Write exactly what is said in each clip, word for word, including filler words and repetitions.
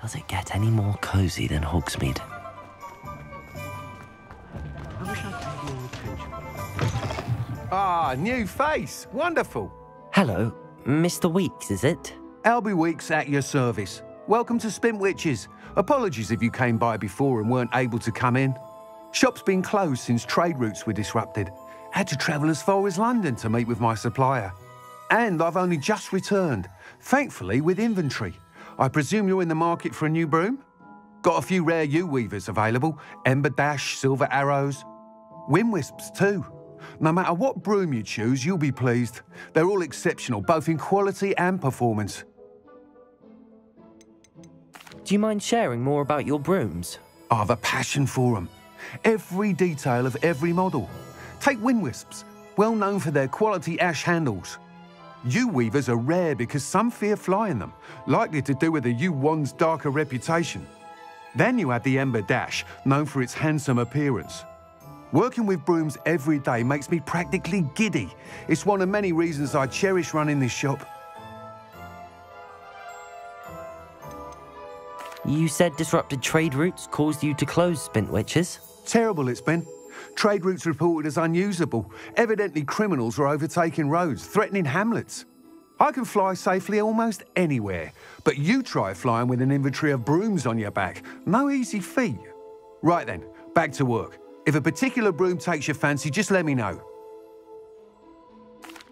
Does it get any more cozy than Hogsmeade? Ah, new face. Wonderful. Hello. Mister Weeks, is it? Albie Weeks at your service. Welcome to Spintwitches. Apologies if you came by before and weren't able to come in. Shop's been closed since trade routes were disrupted. Had to travel as far as London to meet with my supplier. And I've only just returned, thankfully with inventory. I presume you're in the market for a new broom? Got a few rare Yew Weavers available, ember dash, silver arrows, Wind Wisps too. No matter what broom you choose, you'll be pleased. They're all exceptional, both in quality and performance. Do you mind sharing more about your brooms? I have a passion for them. Every detail of every model. Take Wind Wisps, well known for their quality ash handles. Yew Weavers are rare because some fear flying them, likely to do with the Yew wand's darker reputation. Then you add the Ember Dash, known for its handsome appearance. Working with brooms every day makes me practically giddy. It's one of many reasons I cherish running this shop. You said disrupted trade routes caused you to close Spintwitches. Terrible it's been. Trade routes reported as unusable. Evidently criminals were overtaking roads, threatening hamlets. I can fly safely almost anywhere, but you try flying with an inventory of brooms on your back. No easy feat. Right then, back to work. If a particular broom takes your fancy, just let me know.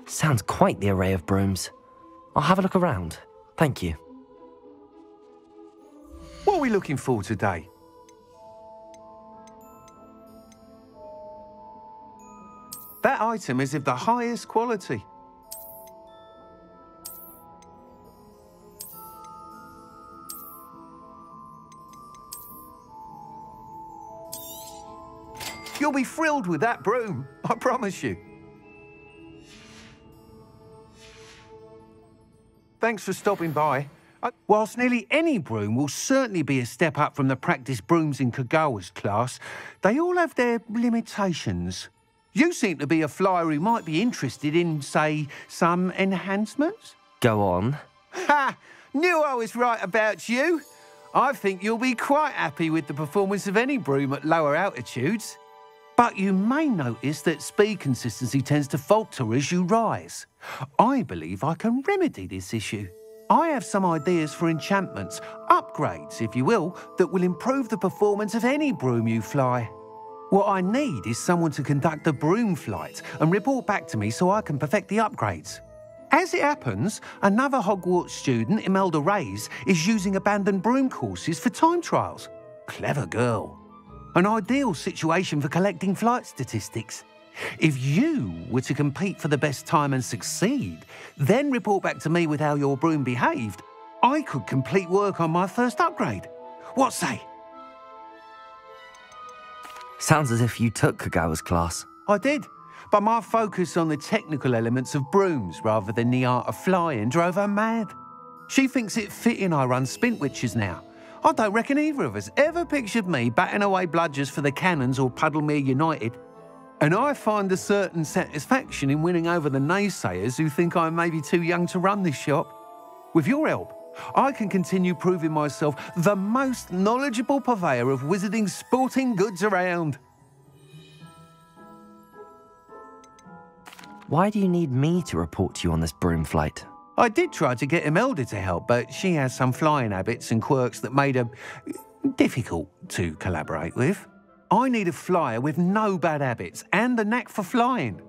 Sounds quite the array of brooms. I'll have a look around. Thank you. What are we looking for today? That item is of the highest quality. You'll be thrilled with that broom, I promise you. Thanks for stopping by. I Whilst nearly any broom will certainly be a step up from the practice brooms in Kagawa's class, they all have their limitations. You seem to be a flyer who might be interested in, say, some enhancements? Go on. Ha! Knew I was right about you. I think you'll be quite happy with the performance of any broom at lower altitudes. But you may notice that speed consistency tends to falter as you rise. I believe I can remedy this issue. I have some ideas for enchantments, upgrades, if you will, that will improve the performance of any broom you fly. What I need is someone to conduct a broom flight and report back to me so I can perfect the upgrades. As it happens, another Hogwarts student, Imelda Reyes, is using abandoned broom courses for time trials. Clever girl. An ideal situation for collecting flight statistics. If you were to compete for the best time and succeed, then report back to me with how your broom behaved, I could complete work on my first upgrade. What say? Sounds as if you took Kagawa's class. I did, but my focus on the technical elements of brooms rather than the art of flying drove her mad. She thinks it fitting I run Spintwitches now. I don't reckon either of us ever pictured me batting away bludgers for the Cannons or Puddlemere United. And I find a certain satisfaction in winning over the naysayers who think I may be too young to run this shop. With your help, I can continue proving myself the most knowledgeable purveyor of wizarding sporting goods around. Why do you need me to report to you on this broom flight? I did try to get Imelda to help, but she has some flying habits and quirks that made her difficult to collaborate with. I need a flyer with no bad habits and a knack for flying.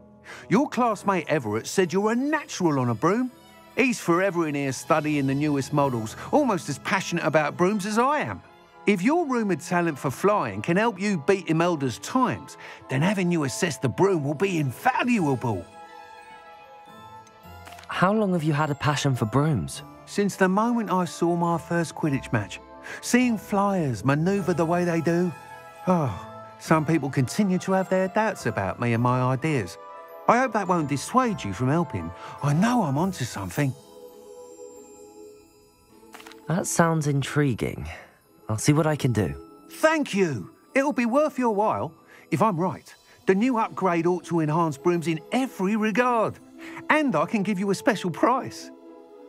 Your classmate Everett said you're a natural on a broom. He's forever in here studying the newest models, almost as passionate about brooms as I am. If your rumoured talent for flying can help you beat Imelda's times, then having you assess the broom will be invaluable. How long have you had a passion for brooms? Since the moment I saw my first Quidditch match. Seeing flyers manoeuvre the way they do. Oh, some people continue to have their doubts about me and my ideas. I hope that won't dissuade you from helping. I know I'm onto something. That sounds intriguing. I'll see what I can do. Thank you. It'll be worth your while. If I'm right, the new upgrade ought to enhance brooms in every regard. And I can give you a special price.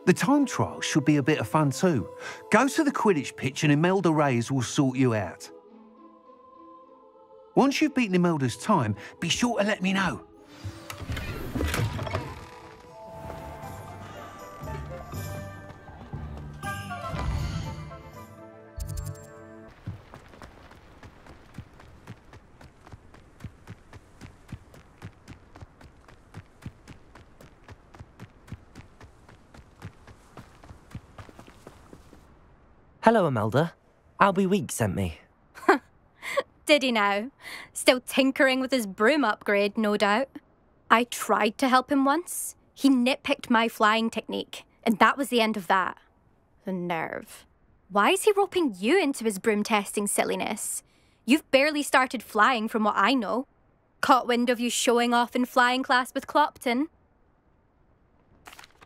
The time trial should be a bit of fun too. Go to the Quidditch pitch and Imelda Reyes will sort you out. Once you've beaten Imelda's time, be sure to let me know. Hello, Imelda. Albie Weeks sent me. Did he now? Still tinkering with his broom upgrade, no doubt. I tried to help him once. He nitpicked my flying technique, and that was the end of that. The nerve. Why is he roping you into his broom testing silliness? You've barely started flying from what I know. Caught wind of you showing off in flying class with Clopton.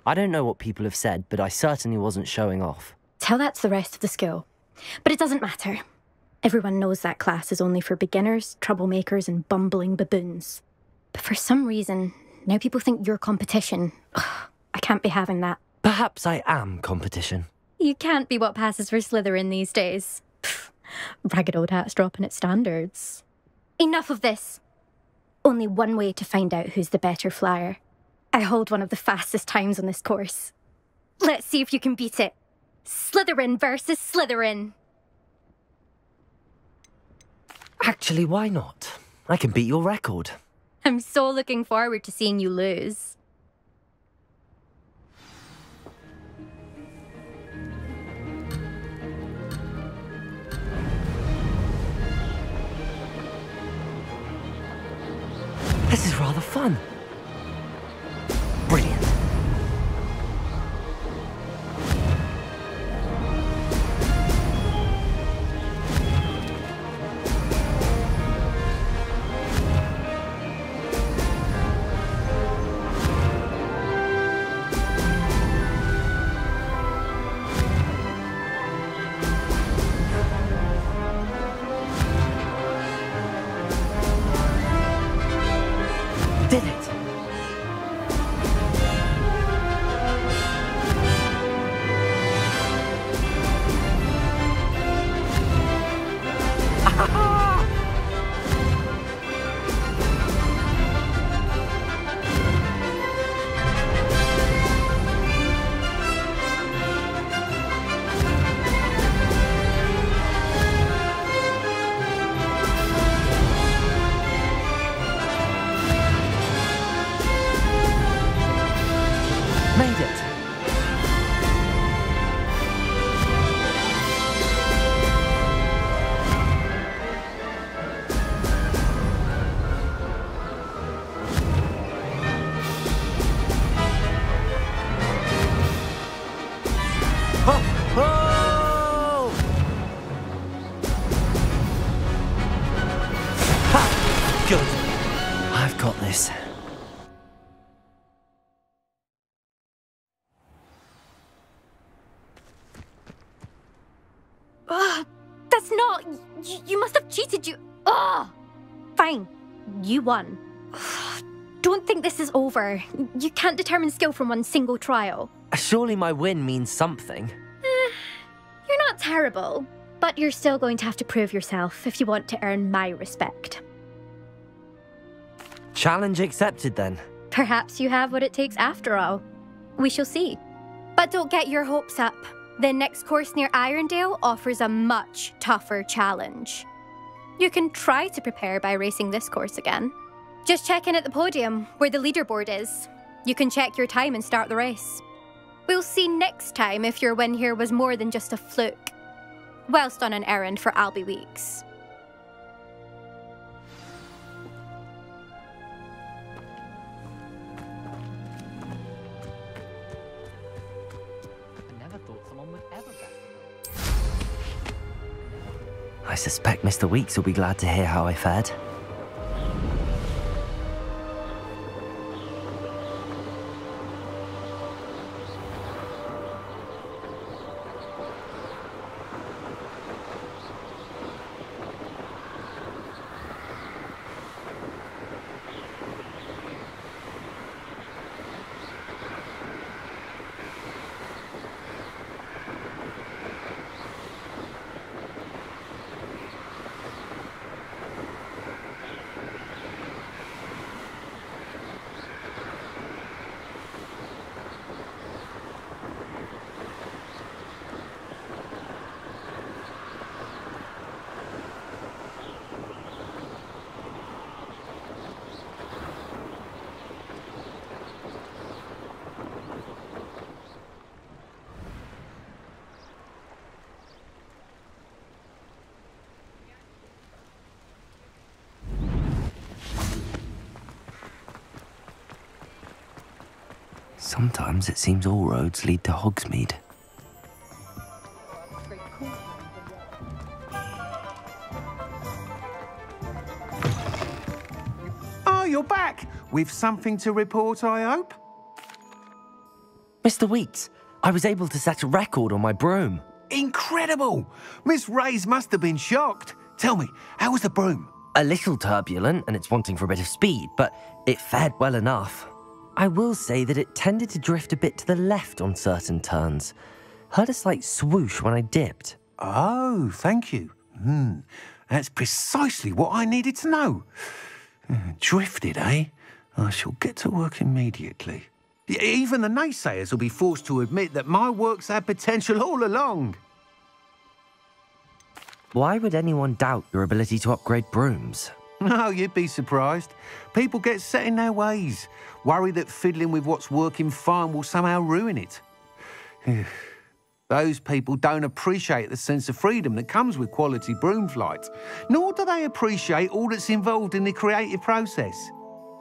I don't know what people have said, but I certainly wasn't showing off. Tell that to the rest of the school. But it doesn't matter. Everyone knows that class is only for beginners, troublemakers and bumbling baboons. But for some reason, now people think you're competition. Ugh, I can't be having that. Perhaps I am competition. You can't be what passes for Slytherin these days. Pff, ragged old hat's dropping its standards. Enough of this. Only one way to find out who's the better flyer. I hold one of the fastest times on this course. Let's see if you can beat it. Slytherin versus Slytherin. Actually, why not? I can beat your record. I'm so looking forward to seeing you lose. This is rather fun. Brilliant. You won. Don't think this is over. You can't determine skill from one single trial. Surely my win means something. Eh, you're not terrible, but you're still going to have to prove yourself if you want to earn my respect. Challenge accepted then. Perhaps you have what it takes after all. We shall see. But don't get your hopes up. The next course near Irondale offers a much tougher challenge. You can try to prepare by racing this course again. Just check in at the podium, where the leaderboard is. You can check your time and start the race. We'll see next time if your win here was more than just a fluke, whilst on an errand for Albie Weeks. I suspect Mister Weeks will be glad to hear how I fared. Sometimes it seems all roads lead to Hogsmeade. Oh, you're back! With something to report, I hope? Mister Weeks, I was able to set a record on my broom. Incredible! Miss Reyes must have been shocked. Tell me, how was the broom? A little turbulent, and it's wanting for a bit of speed, but it fared well enough. I will say that it tended to drift a bit to the left on certain turns. Heard a slight swoosh when I dipped. Oh, thank you. Hmm. That's precisely what I needed to know. Drifted, eh? I shall get to work immediately. Even the naysayers will be forced to admit that my work's had potential all along. Why would anyone doubt your ability to upgrade brooms? No, you'd be surprised. People get set in their ways, worry that fiddling with what's working fine will somehow ruin it. Those people don't appreciate the sense of freedom that comes with quality broom flight, nor do they appreciate all that's involved in the creative process.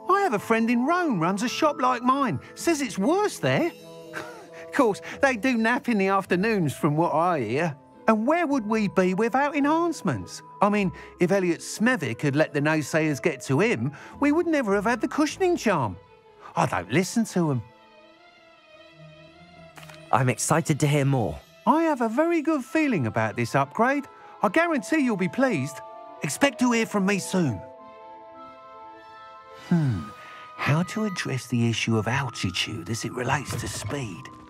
I have a friend in Rome, runs a shop like mine, says it's worse there. Of course, they do nap in the afternoons from what I hear. And where would we be without enhancements? I mean, if Elliot Smethwick had let the naysayers get to him, we would never have had the cushioning charm. I don't listen to him. I'm excited to hear more. I have a very good feeling about this upgrade. I guarantee you'll be pleased. Expect to hear from me soon. Hmm, how to address the issue of altitude as it relates to speed?